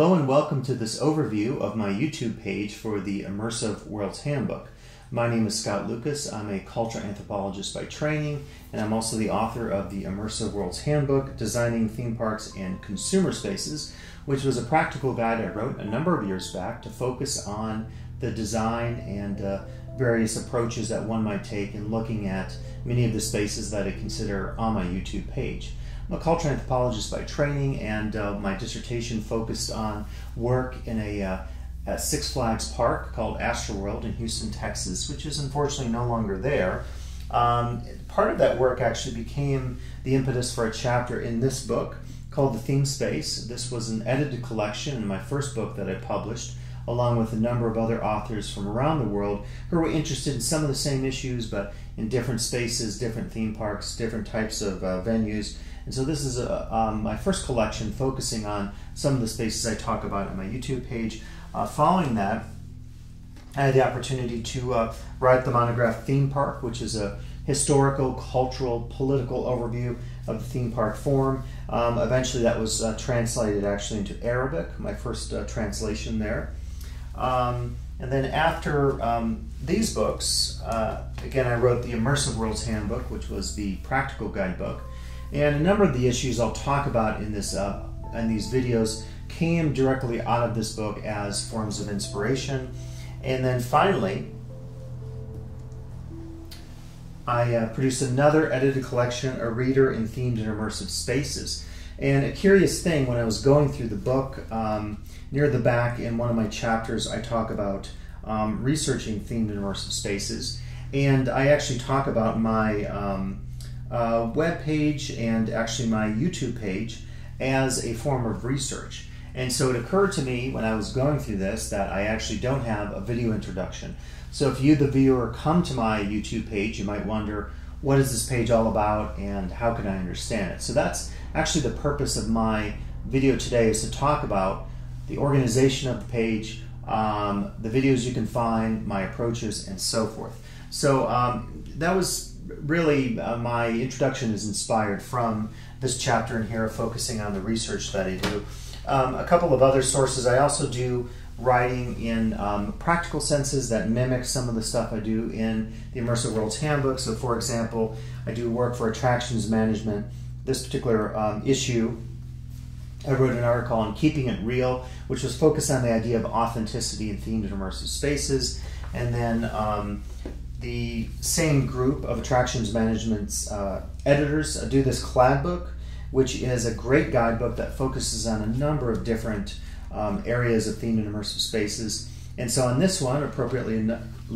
Hello and welcome to this overview of my YouTube page for the Immersive Worlds Handbook. My name is Scott Lukas. I'm a cultural anthropologist by training, and I'm also the author of the Immersive Worlds Handbook, Designing Theme Parks and Consumer Spaces, which was a practical guide I wrote a number of years back to focus on the design and various approaches that one might take in looking at many of the spaces that I consider on my YouTube page. I'm a cultural anthropologist by training, and my dissertation focused on work in at Six Flags Park called Astroworld in Houston, Texas, which is unfortunately no longer there. Part of that work actually became the impetus for a chapter in this book called The Theme Space. This was an edited collection in my first book that I published, along with a number of other authors from around the world who were interested in some of the same issues, but in different spaces, different theme parks, different types of venues. And so this is my first collection focusing on some of the spaces I talk about on my YouTube page. Following that, I had the opportunity to write the monograph Theme Park, which is a historical, cultural, political overview of the theme park form. Eventually that was translated actually into Arabic, my first translation there. And then after these books, again, I wrote the Immersive Worlds Handbook, which was the practical guidebook. And a number of the issues I'll talk about in this in these videos came directly out of this book as forms of inspiration. And then finally, I produced another edited collection, A Reader in Themed and Immersive Spaces. And a curious thing, when I was going through the book, near the back in one of my chapters, I talk about researching themed and immersive spaces. And I actually talk about my web page and actually my YouTube page as a form of research. And so it occurred to me when I was going through this that I actually don't have a video introduction. So if you, the viewer, come to my YouTube page, you might wonder, what is this page all about and how can I understand it? So that's actually the purpose of my video today, is to talk about the organization of the page, the videos you can find, my approaches, and so forth. So that was really, my introduction is inspired from this chapter in here, focusing on the research that I do. A couple of other sources. I also do writing in practical senses that mimic some of the stuff I do in the Immersive Worlds Handbook. So, for example, I do work for Attractions Management. This particular issue, I wrote an article on Keeping It Real, which was focused on the idea of authenticity in themed and immersive spaces. And then the same group of Attractions Management's editors do this CLAD book, which is a great guidebook that focuses on a number of different areas of themed and immersive spaces. And so on this one, appropriately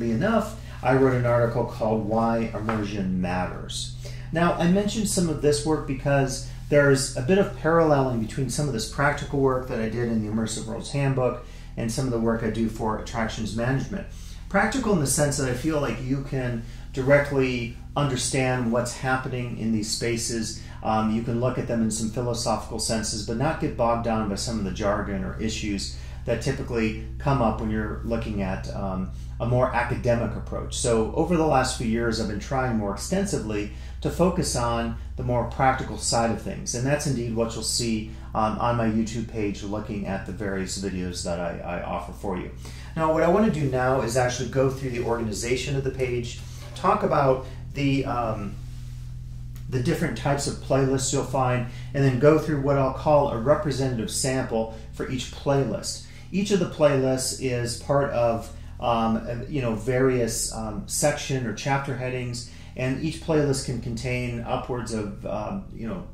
enough, I wrote an article called Why Immersion Matters. Now, I mentioned some of this work because there's a bit of paralleling between some of this practical work that I did in the Immersive Worlds Handbook and some of the work I do for Attractions Management. Practical in the sense that I feel like you can directly understand what's happening in these spaces. You can look at them in some philosophical senses, but not get bogged down by some of the jargon or issues that typically come up when you're looking at a more academic approach. So over the last few years, I've been trying more extensively to focus on the more practical side of things. And that's indeed what you'll see on my YouTube page, looking at the various videos that I offer for you. Now, what I want to do now is actually go through the organization of the page, talk about the different types of playlists you'll find, and then go through what I'll call a representative sample for each playlist. Each of the playlists is part of various section or chapter headings, and each playlist can contain upwards of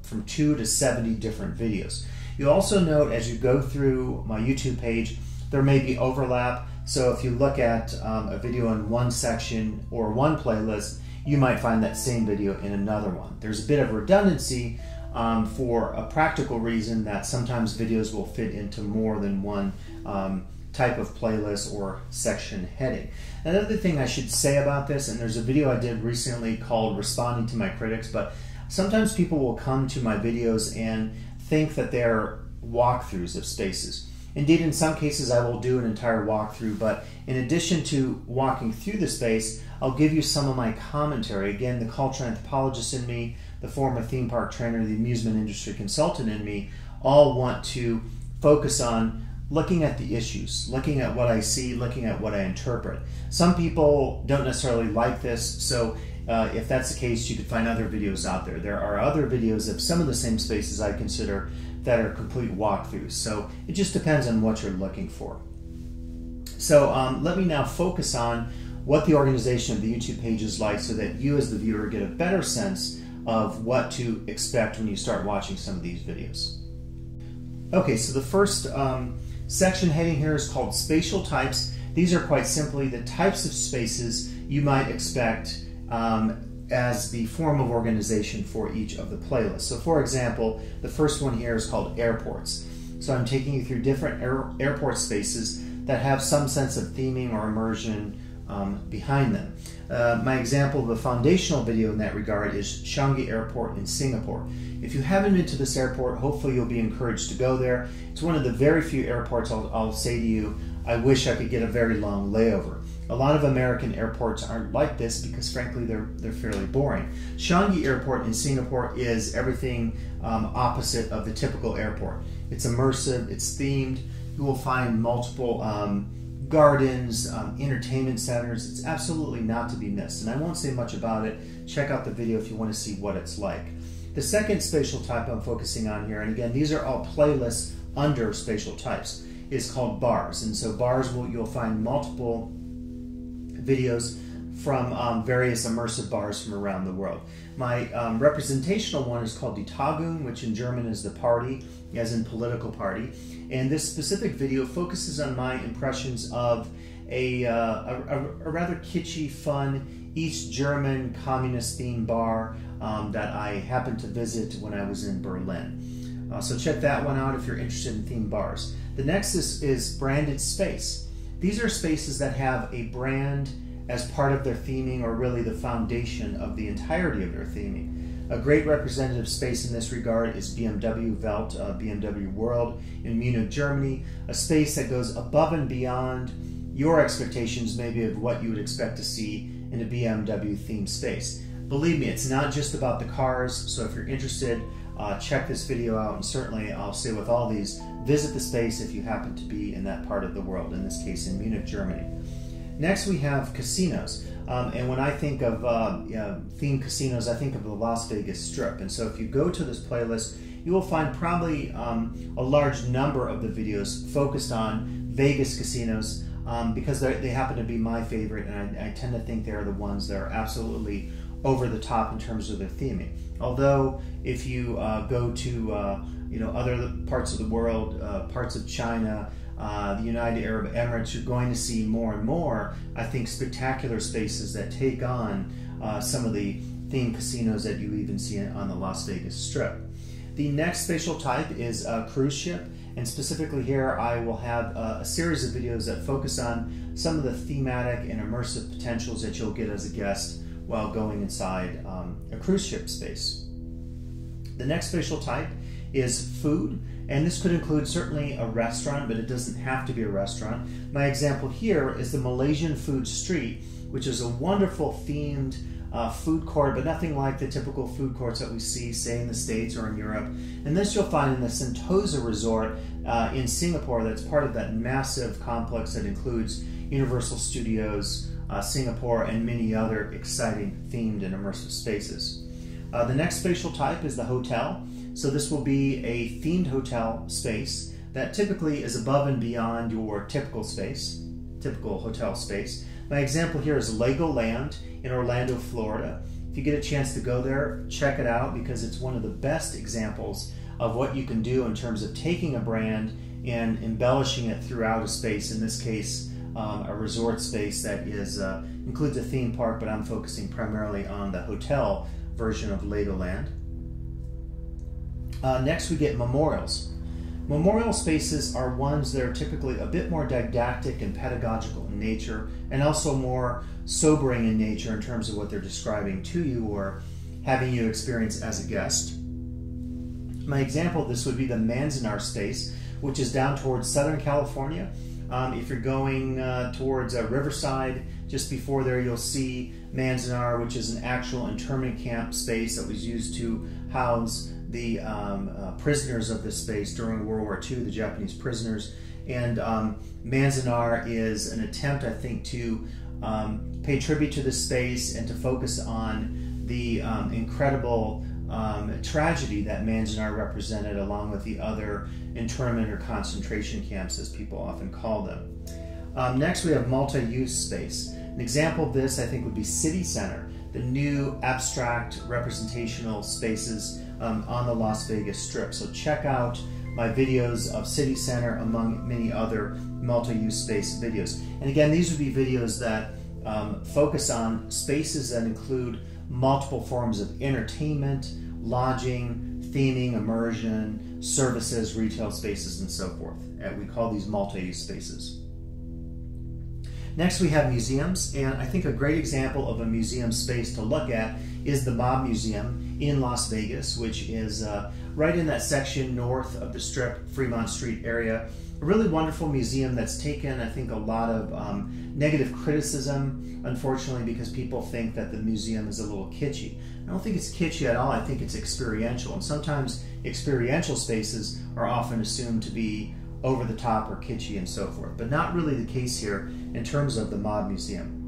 from 2 to 70 different videos. You'll also note as you go through my YouTube page, there may be overlap. So if you look at a video in one section or one playlist, you might find that same video in another one. There's a bit of redundancy for a practical reason that sometimes videos will fit into more than one type of playlist or section heading. Another thing I should say about this, and there's a video I did recently called Responding to My Critics, but sometimes people will come to my videos and think that they're walkthroughs of spaces. Indeed, in some cases, I will do an entire walkthrough, but in addition to walking through the space, I'll give you some of my commentary. Again, the cultural anthropologist in me, the former theme park trainer, the amusement industry consultant in me, all want to focus on looking at the issues, looking at what I see, looking at what I interpret. Some people don't necessarily like this, so if that's the case, you could find other videos out there. There are other videos of some of the same spaces I consider that are complete walkthroughs, so it just depends on what you're looking for. So let me now focus on what the organization of the YouTube page is like so that you as the viewer get a better sense of what to expect when you start watching some of these videos. Okay, so the first section heading here is called Spatial Types. These are quite simply the types of spaces you might expect as the form of organization for each of the playlists. So for example, the first one here is called Airports. So I'm taking you through different airport spaces that have some sense of theming or immersion behind them. My example of a foundational video in that regard is Changi Airport in Singapore. If you haven't been to this airport, hopefully you'll be encouraged to go there. It's one of the very few airports I'll say to you, I wish I could get a very long layover. A lot of American airports aren't like this because frankly they're fairly boring. Changi Airport in Singapore is everything opposite of the typical airport. It's immersive, it's themed, you will find multiple gardens, entertainment centers. It's absolutely not to be missed. And I won't say much about it. Check out the video if you want to see what it's like. The second spatial type I'm focusing on here, and again, these are all playlists under spatial types, is called bars. And so bars, you'll find multiple videos from various immersive bars from around the world. My representational one is called die Tagung, which in German is the party, as in political party. And this specific video focuses on my impressions of a rather kitschy, fun, East German communist-themed bar that I happened to visit when I was in Berlin. So check that one out if you're interested in themed bars. The next is branded space. These are spaces that have a brand as part of their theming, or really the foundation of the entirety of their theming. A great representative space in this regard is BMW Welt, BMW World in Munich, Germany, a space that goes above and beyond your expectations maybe of what you would expect to see in a BMW themed space. Believe me, it's not just about the cars, so if you're interested, check this video out, and certainly I'll say with all these, visit the space if you happen to be in that part of the world, in this case in Munich, Germany. Next we have casinos, and when I think of themed casinos, I think of the Las Vegas Strip. And so if you go to this playlist, you will find probably a large number of the videos focused on Vegas casinos because they happen to be my favorite, and I tend to think they're the ones that are absolutely over the top in terms of their theming. Although if you go to other parts of the world, parts of China, the United Arab Emirates, you're going to see more and more, I think, spectacular spaces that take on some of the themed casinos that you even see on the Las Vegas Strip. The next spatial type is a cruise ship, and specifically here I will have a series of videos that focus on some of the thematic and immersive potentials that you'll get as a guest while going inside a cruise ship space. The next spatial type is food. And this could include certainly a restaurant, but it doesn't have to be a restaurant. My example here is the Malaysian Food Street, which is a wonderful themed food court, but nothing like the typical food courts that we see, say, in the States or in Europe. And this you'll find in the Sentosa Resort in Singapore, that's part of that massive complex that includes Universal Studios, Singapore, and many other exciting themed and immersive spaces. The next spatial type is the hotel. So this will be a themed hotel space that typically is above and beyond your typical space, typical hotel space. My example here is Legoland in Orlando, Florida. If you get a chance to go there, check it out because it's one of the best examples of what you can do in terms of taking a brand and embellishing it throughout a space, in this case, a resort space that is includes a theme park, but I'm focusing primarily on the hotel version of Legoland. Next we get memorials. Memorial spaces are ones that are typically a bit more didactic and pedagogical in nature, and also more sobering in nature in terms of what they're describing to you or having you experience as a guest. My example of this would be the Manzanar space, which is down towards Southern California. If you're going towards Riverside, just before there you'll see Manzanar, which is an actual internment camp space that was used to house the prisoners of this space during World War II, the Japanese prisoners, And Manzanar is an attempt, I think, to pay tribute to the space and to focus on the incredible tragedy that Manzanar represented, along with the other internment or concentration camps, as people often call them. Next, we have multi-use space. An example of this, I think, would be City Center, the new abstract representational spaces on the Las Vegas Strip. So check out my videos of City Center, among many other multi-use space videos. And again, these would be videos that focus on spaces that include multiple forms of entertainment, lodging, theming, immersion, services, retail spaces, and so forth. And we call these multi-use spaces. Next, we have museums, and I think a great example of a museum space to look at is the Mob Museum in Las Vegas, which is right in that section north of the Strip, Fremont Street area. A really wonderful museum that's taken, I think, a lot of negative criticism, unfortunately, because people think that the museum is a little kitschy. I don't think it's kitschy at all. I think it's experiential, and sometimes experiential spaces are often assumed to be over the top or kitschy and so forth, but not really the case here in terms of the Mob Museum.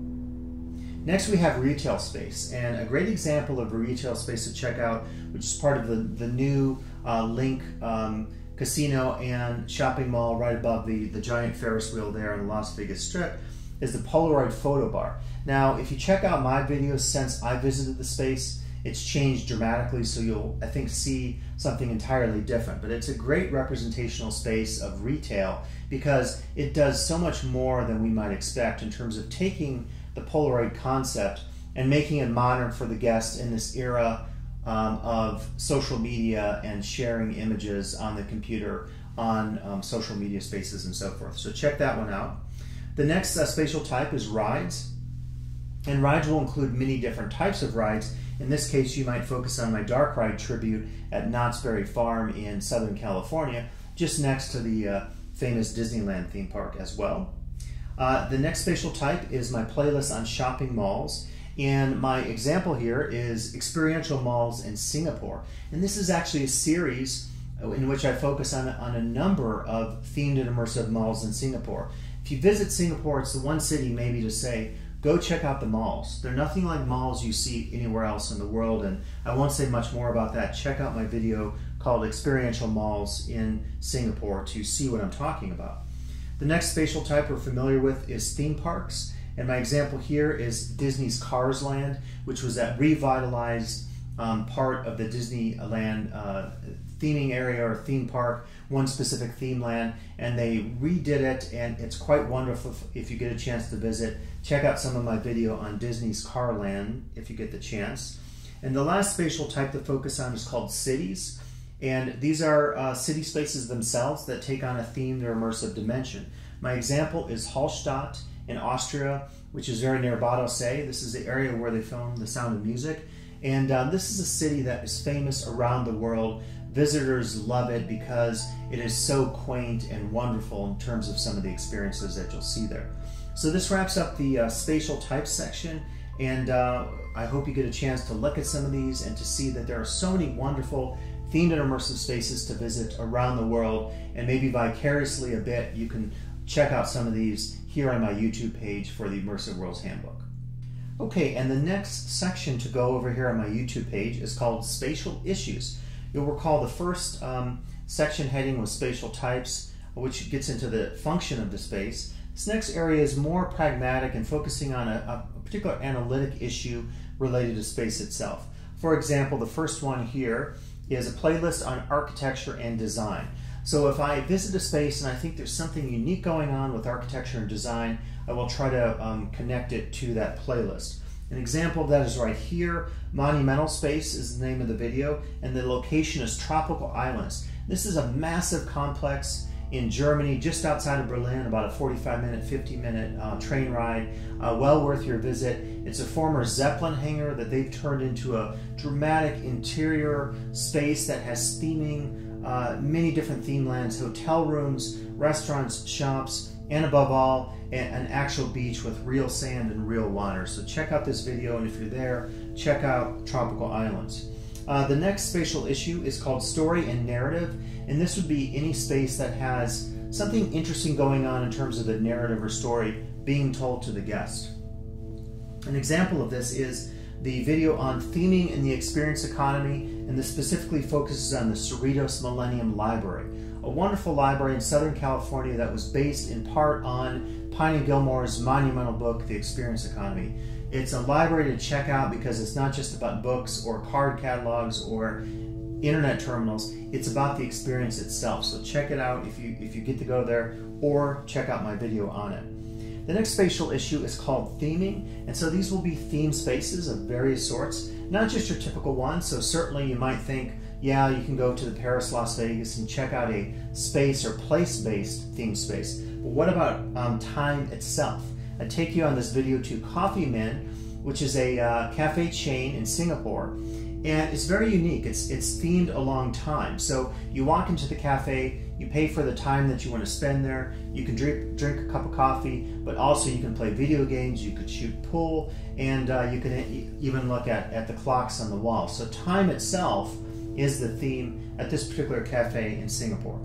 Next, we have retail space, and a great example of a retail space to check out, which is part of the new Link Casino and shopping mall right above the giant Ferris wheel there in the Las Vegas Strip, is the Polaroid Photo Bar. Now, if you check out my videos since I visited the space, it's changed dramatically, so you'll, I think, see something entirely different. But it's a great representational space of retail because it does so much more than we might expect in terms of taking the Polaroid concept and making it modern for the guests in this era of social media and sharing images on the computer, on social media spaces and so forth. So check that one out. The next spatial type is rides. And rides will include many different types of rides. In this case, you might focus on my dark ride tribute at Knott's Berry Farm in Southern California, just next to the famous Disneyland theme park as well. The next spatial type is my playlist on shopping malls. And my example here is experiential malls in Singapore. And this is actually a series in which I focus on a number of themed and immersive malls in Singapore. If you visit Singapore, it's the one city maybe to say, go check out the malls. They're nothing like malls you see anywhere else in the world, and I won't say much more about that. Check out my video called Experiential Malls in Singapore to see what I'm talking about. The next spatial type we're familiar with is theme parks, and my example here is Disney's Cars Land, which was that revitalized part of the Disneyland theming area or theme park, one specific theme land, and they redid it, and it's quite wonderful if you get a chance to visit. Check out some of my video on Disney's Car Land if you get the chance. And the last spatial type to focus on is called cities. And these are city spaces themselves that take on a themed or immersive dimension. My example is Hallstatt in Austria, which is very near Bad Ischl. This is the area where they filmed The Sound of Music. And this is a city that is famous around the world. Visitors love it because it is so quaint and wonderful in terms of some of the experiences that you'll see there. So this wraps up the spatial types section, and I hope you get a chance to look at some of these and to see that there are so many wonderful themed and immersive spaces to visit around the world, and maybe vicariously a bit you can check out some of these here on my YouTube page for the Immersive Worlds Handbook. Okay, and the next section to go over here on my YouTube page is called Spatial Issues. You'll recall the first section heading was Spatial Types, which gets into the function of the space. This next area is more pragmatic and focusing on a particular analytic issue related to space itself. For example, the first one here is a playlist on architecture and design. So if I visit a space and I think there's something unique going on with architecture and design, I will try to connect it to that playlist. An example of that is right here. Monumental Space is the name of the video, and the location is Tropical Islands. This is a massive complex in Germany, just outside of Berlin, about a 45-minute, 50-minute train ride, well worth your visit. It's a former Zeppelin hangar that they've turned into a dramatic interior space that has theming, many different theme lands, hotel rooms, restaurants, shops, and above all, an actual beach with real sand and real water. So check out this video, and if you're there, check out Tropical Islands. The next spatial issue is called Story and Narrative, and this would be any space that has something interesting going on in terms of the narrative or story being told to the guest. An example of this is the video on theming in the experience economy, and this specifically focuses on the Cerritos Millennium Library, a wonderful library in Southern California that was based in part on Piney Gilmore's monumental book, The Experience Economy. It's a library to check out because it's not just about books or card catalogs or internet terminals, it's about the experience itself. So check it out if you get to go there, or check out my video on it. The next spatial issue is called theming, and so these will be theme spaces of various sorts, not just your typical one. So certainly you might think, yeah, you can go to the Paris Las Vegas and check out a space or place-based theme space, but what about time itself? I take you on this video to Coffee Man, which is a cafe chain in Singapore, and it's very unique. It's themed along time. So you walk into the cafe, you pay for the time that you want to spend there, you can drink a cup of coffee, but also you can play video games, you could shoot pool, and you can even look at the clocks on the wall. So time itself is the theme at this particular cafe in Singapore.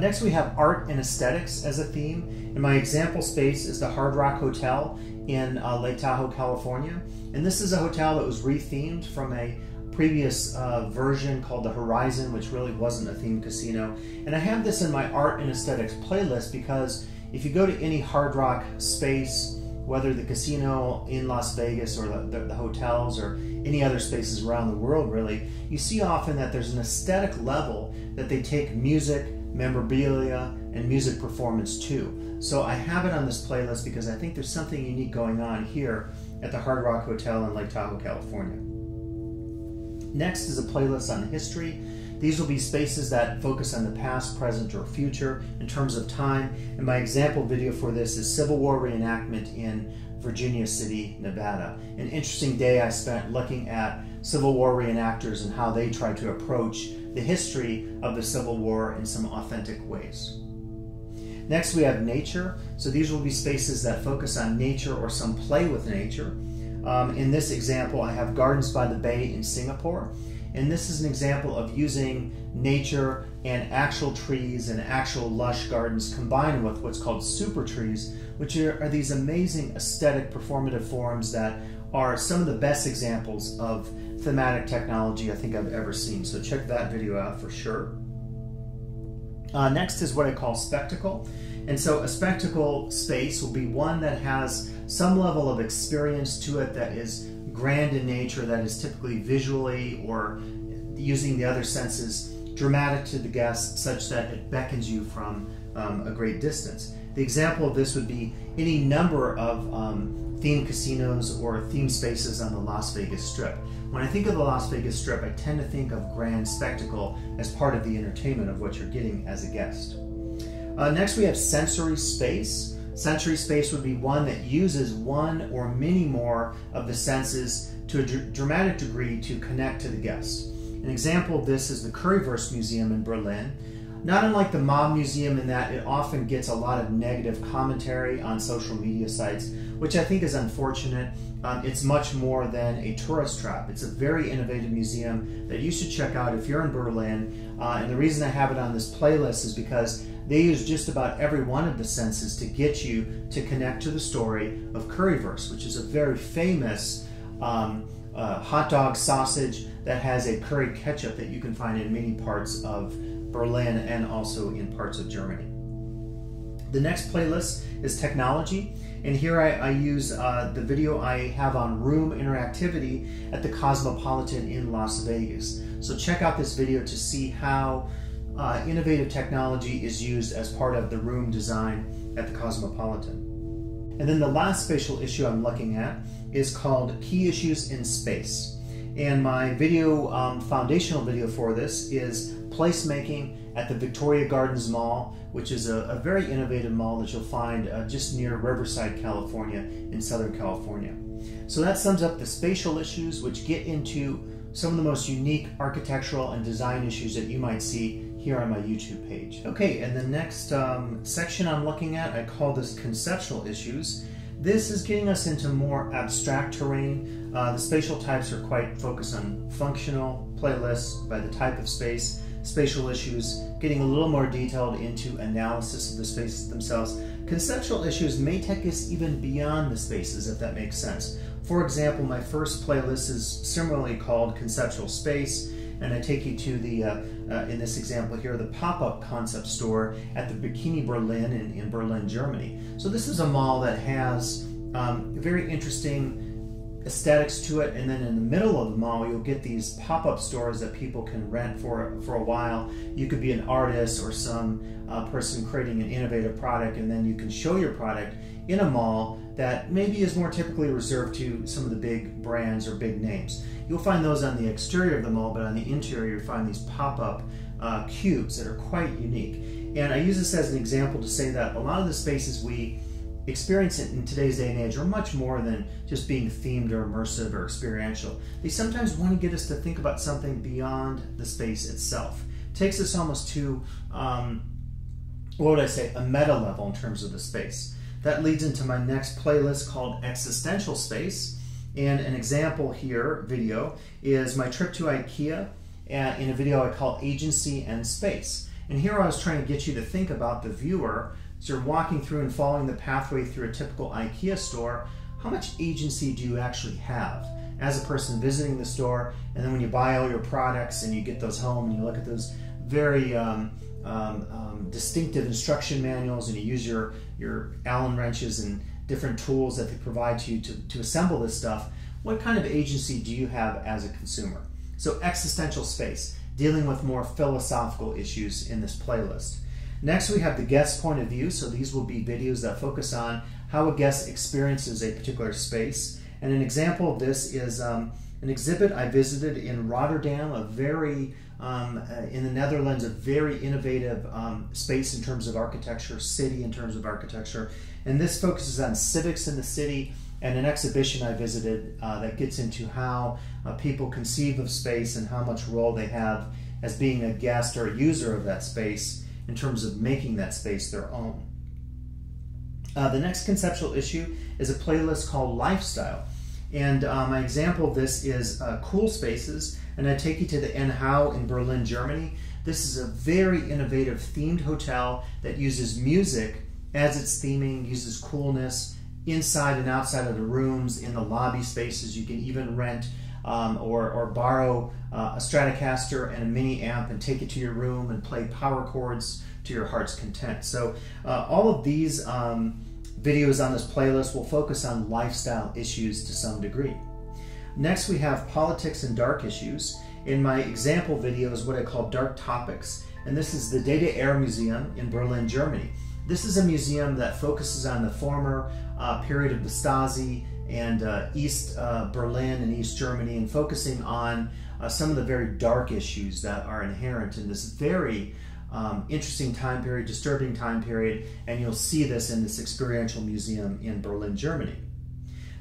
Next we have art and aesthetics as a theme, and my example space is the Hard Rock Hotel in Lake Tahoe, California. And this is a hotel that was rethemed from a previous version called the Horizon, which really wasn't a themed casino. And I have this in my art and aesthetics playlist because if you go to any Hard Rock space, whether the casino in Las Vegas or the hotels or any other spaces around the world really, you see often that there's an aesthetic level that they take music, memorabilia, and music performance too. So I have it on this playlist because I think there's something unique going on here at the Hard Rock Hotel in Lake Tahoe, California. Next is a playlist on history. These will be spaces that focus on the past, present, or future in terms of time. And my example video for this is Civil War reenactment in Virginia City, Nevada. An interesting day I spent looking at Civil War reenactors and how they tried to approach the history of the Civil War in some authentic ways. Next we have nature. So these will be spaces that focus on nature or some play with nature. In this example I have Gardens by the Bay in Singapore, and this is an example of using nature and actual trees and actual lush gardens combined with what's called super trees, which are these amazing aesthetic performative forms that are some of the best examples of thematic technology I think I've ever seen. So check that video out for sure. Next is what I call spectacle. And so a spectacle space will be one that has some level of experience to it that is grand in nature, that is typically visually or using the other senses dramatic to the guest such that it beckons you from a great distance. The example of this would be any number of themed casinos or themed spaces on the Las Vegas Strip. When I think of the Las Vegas Strip, I tend to think of grand spectacle as part of the entertainment of what you're getting as a guest. Next we have sensory space. Sensory space would be one that uses one or many more of the senses to a dramatic degree to connect to the guests. An example of this is the Currywurst Museum in Berlin. Not unlike the Mob Museum in that it often gets a lot of negative commentary on social media sites, which I think is unfortunate. It's much more than a tourist trap. It's a very innovative museum that you should check out if you're in Berlin. And the reason I have it on this playlist is because they use just about every one of the senses to get you to connect to the story of Currywurst, which is a very famous hot dog sausage that has a curry ketchup that you can find in many parts of Berlin and also in parts of Germany. The next playlist is technology, and here I use the video I have on room interactivity at the Cosmopolitan in Las Vegas. So check out this video to see how innovative technology is used as part of the room design at the Cosmopolitan. And then the last spatial issue I'm looking at is called key issues in space. And my video, foundational video for this is placemaking at the Victoria Gardens Mall, which is a very innovative mall that you'll find just near Riverside, California in Southern California. So that sums up the spatial issues, which get into some of the most unique architectural and design issues that you might see here on my YouTube page. Okay, and the next section I'm looking at, I call this conceptual issues. This is getting us into more abstract terrain. The spatial types are quite focused on functional playlists by the type of space, spatial issues, getting a little more detailed into analysis of the spaces themselves. Conceptual issues may take us even beyond the spaces, if that makes sense. For example, my first playlist is similarly called Conceptual Space, and I take you to the, in this example here, the pop-up concept store at the Bikini Berlin in Berlin, Germany. So this is a mall that has very interesting aesthetics to it, and then in the middle of the mall you'll get these pop-up stores that people can rent for a while. You could be an artist or some person creating an innovative product, and then you can show your product in a mall that maybe is more typically reserved to some of the big brands or big names. You'll find those on the exterior of the mall, but on the interior you'll find these pop-up cubes that are quite unique. And I use this as an example to say that a lot of the spaces we experience in today's day and age are much more than just being themed or immersive or experiential. They sometimes want to get us to think about something beyond the space itself. It takes us almost to, what would I say, a meta level in terms of the space. That leads into my next playlist called Existential Space. And an example here, video, is my trip to IKEA in a video I call Agency and Space. And here I was trying to get you to think about the viewer. So you're walking through and following the pathway through a typical IKEA store. How much agency do you actually have as a person visiting the store? And then when you buy all your products and you get those home and you look at those very distinctive instruction manuals, and you use your Allen wrenches and different tools that they provide to you to assemble this stuff, what kind of agency do you have as a consumer? So existential space, dealing with more philosophical issues in this playlist. Next, we have the guest point of view. So these will be videos that focus on how a guest experiences a particular space. And an example of this is an exhibit I visited in Rotterdam, a very, in the Netherlands, a very innovative space in terms of architecture, city in terms of architecture. And this focuses on civics in the city, and an exhibition I visited that gets into how people conceive of space and how much role they have as being a guest or a user of that space in terms of making that space their own. The next conceptual issue is a playlist called Lifestyle. And my example of this is Cool Spaces, and I take you to the NHOW in Berlin, Germany. This is a very innovative themed hotel that uses music as its theming, uses coolness inside and outside of the rooms, in the lobby spaces. You can even rent or borrow a Stratocaster and a mini amp and take it to your room and play power chords to your heart's content. So all of these videos on this playlist will focus on lifestyle issues to some degree. Next, we have politics and dark issues. In my example video is what I call Dark Topics, and this is the Data Air Museum in Berlin, Germany. This is a museum that focuses on the former period of the Stasi and East Berlin and East Germany, and focusing on some of the very dark issues that are inherent in this very interesting time period, disturbing time period, and you'll see this in this experiential museum in Berlin, Germany.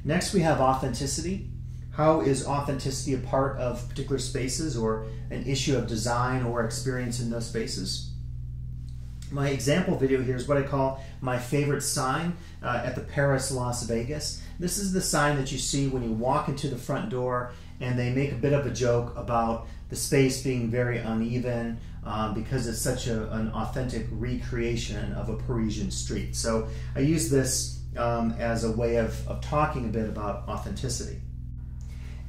Next, we have authenticity. How is authenticity a part of particular spaces or an issue of design or experience in those spaces? My example video here is what I call my favorite sign at the Paris Las Vegas. This is the sign that you see when you walk into the front door, and they make a bit of a joke about the space being very uneven because it's such an authentic recreation of a Parisian street. So I use this as a way of talking a bit about authenticity.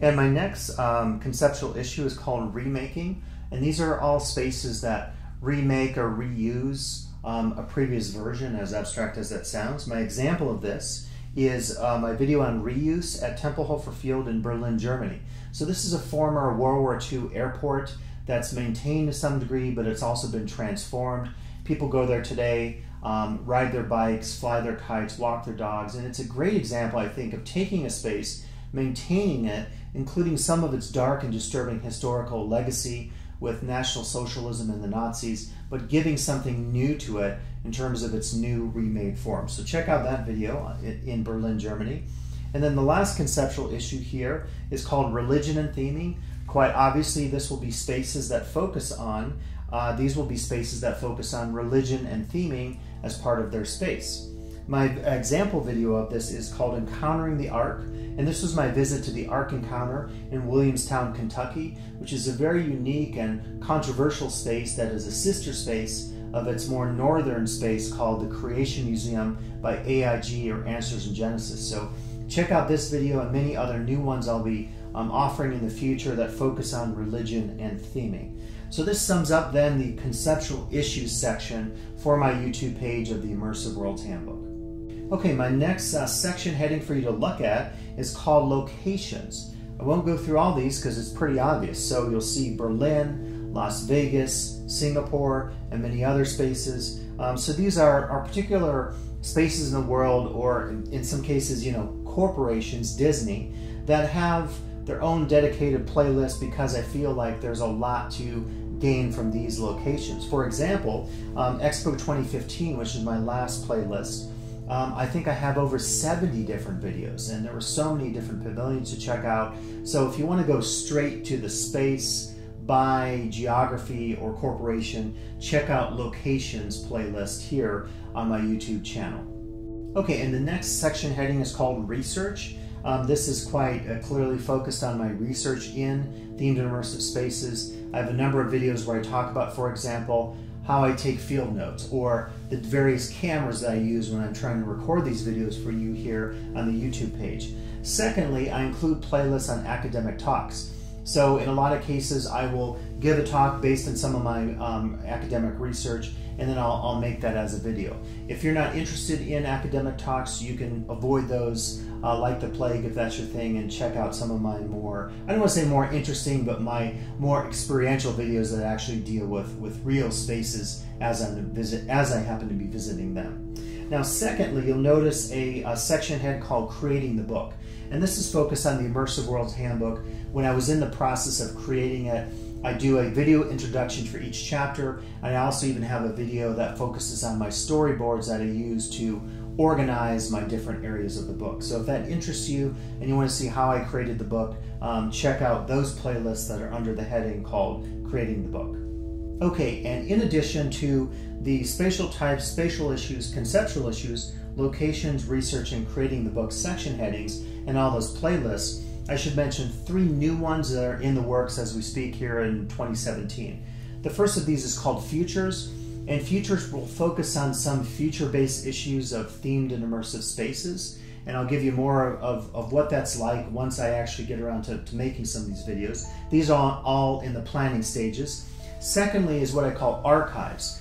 And my next conceptual issue is called remaking, and these are all spaces that remake or reuse a previous version, as abstract as that sounds. My example of this is my video on reuse at Tempelhofer Field in Berlin, Germany. So this is a former World War II airport that's maintained to some degree, but it's also been transformed. People go there today, ride their bikes, fly their kites, walk their dogs, and it's a great example, I think, of taking a space, maintaining it, including some of its dark and disturbing historical legacy with National Socialism and the Nazis, but giving something new to it in terms of its new remade form. So check out that video in Berlin, Germany. And then the last conceptual issue here is called religion and theming. Quite obviously, this will be spaces that focus on, religion and theming as part of their space. My example video of this is called Encountering the Ark, And this was my visit to the Ark Encounter in Williamstown, Kentucky, which is a very unique and controversial space that is a sister space of its more northern space called the Creation Museum by AIG, or Answers in Genesis. So check out this video and many other new ones I'll be offering in the future that focus on religion and theming. So this sums up then the conceptual issues section for my YouTube page of the Immersive Worlds Handbook. Okay, my next section heading for you to look at is called Locations. I won't go through all these because it's pretty obvious. So you'll see Berlin, Las Vegas, Singapore, and many other spaces. So these are particular spaces in the world, or in some cases, you know, corporations, Disney, that have their own dedicated playlist because I feel like there's a lot to gain from these locations. For example, Expo 2015, which is my last playlist, I think I have over 70 different videos, and there were so many different pavilions to check out. So if you want to go straight to the space by geography or corporation, check out Locations playlist here on my YouTube channel. Okay, and the next section heading is called Research. This is quite clearly focused on my research in themed and immersive spaces. I have a number of videos where I talk about, for example, how I take field notes, or the various cameras that I use when I'm trying to record these videos for you here on the YouTube page. Secondly, I include playlists on academic talks. So in a lot of cases, I will give a talk based on some of my academic research, and then I'll make that as a video. If you're not interested in academic talks, you can avoid those like the plague if that's your thing, and check out some of my more, I don't want to say more interesting, but my more experiential videos that actually deal with real spaces as I happen to be visiting them. Now, secondly, you'll notice a section head called Creating the Book. And this is focused on the Immersive Worlds Handbook. When I was in the process of creating it, I do a video introduction for each chapter, and I also even have a video that focuses on my storyboards that I use to organize my different areas of the book. So if that interests you and you want to see how I created the book, check out those playlists that are under the heading called Creating the Book. Okay, and in addition to the spatial types, spatial issues, conceptual issues, locations, research, and creating the book section headings, and all those playlists, I should mention three new ones that are in the works as we speak here in 2017. The first of these is called Futures, and Futures will focus on some future-based issues of themed and immersive spaces, and I'll give you more of what that's like once I actually get around to making some of these videos. These are all in the planning stages. Secondly is what I call Archives.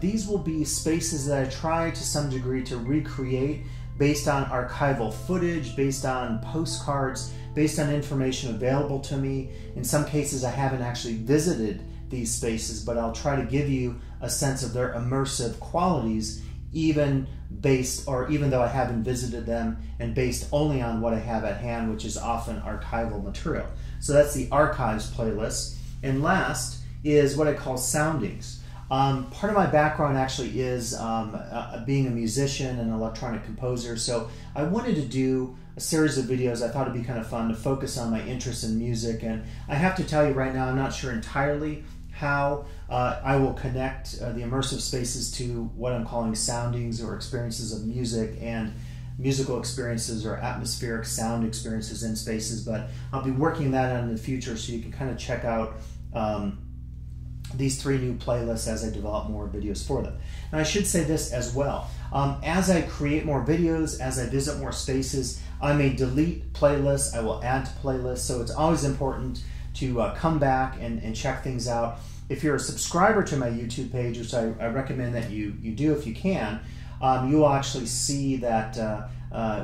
These will be spaces that I try to some degree to recreate based on archival footage, based on postcards, based on information available to me. In some cases, I haven't actually visited these spaces, but I'll try to give you a sense of their immersive qualities, even though I haven't visited them, and based only on what I have at hand, which is often archival material. So that's the Archives playlist. And last is what I call Soundings. Part of my background actually is being a musician and electronic composer, so I wanted to do a series of videos. I thought it'd be kind of fun to focus on my interest in music, and I have to tell you right now, I'm not sure entirely how I will connect the immersive spaces to what I'm calling soundings, or experiences of music, and musical experiences or atmospheric sound experiences in spaces, but I'll be working that out in the future, so you can kind of check out these three new playlists as I develop more videos for them. Now, I should say this as well. As I create more videos, as I visit more spaces, I may delete playlists, I will add to playlists, so it's always important to come back and check things out. If you're a subscriber to my YouTube page, which I recommend that you do if you can, you'll actually see that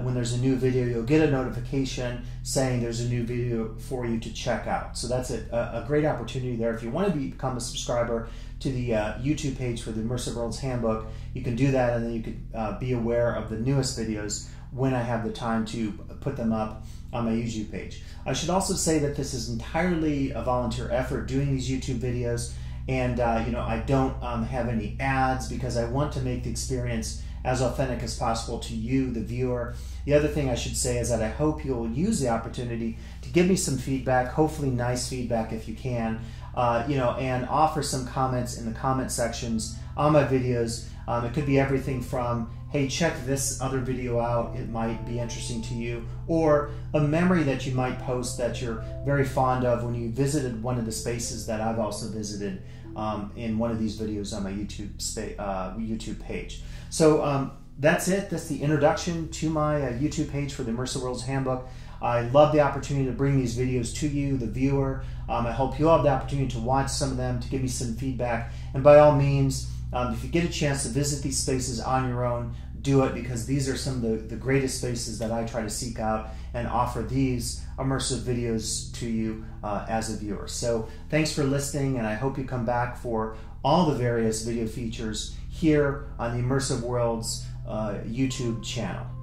when there's a new video, you'll get a notification saying there's a new video for you to check out. So that's a great opportunity there. If you want to become a subscriber to the YouTube page for the Immersive Worlds Handbook, you can do that, and then you could be aware of the newest videos when I have the time to put them up on my YouTube page. I should also say that this is entirely a volunteer effort doing these YouTube videos, and you know, I don't have any ads because I want to make the experience as authentic as possible to you, the viewer. The other thing I should say is that I hope you'll use the opportunity to give me some feedback, hopefully nice feedback if you can, you know, and offer some comments in the comment sections on my videos. It could be everything from hey, check this other video out, it might be interesting to you, or a memory that you might post that you're very fond of when you visited one of the spaces that I've also visited in one of these videos on my YouTube, YouTube page. So that's it. That's the introduction to my YouTube page for the Immersive Worlds Handbook. I love the opportunity to bring these videos to you, the viewer. I hope you'll have the opportunity to watch some of them, to give me some feedback. And by all means, if you get a chance to visit these spaces on your own, do it, because these are some of the greatest spaces that I try to seek out and offer these immersive videos to you as a viewer. So thanks for listening, and I hope you come back for all the various video features here on the Immersive Worlds YouTube channel.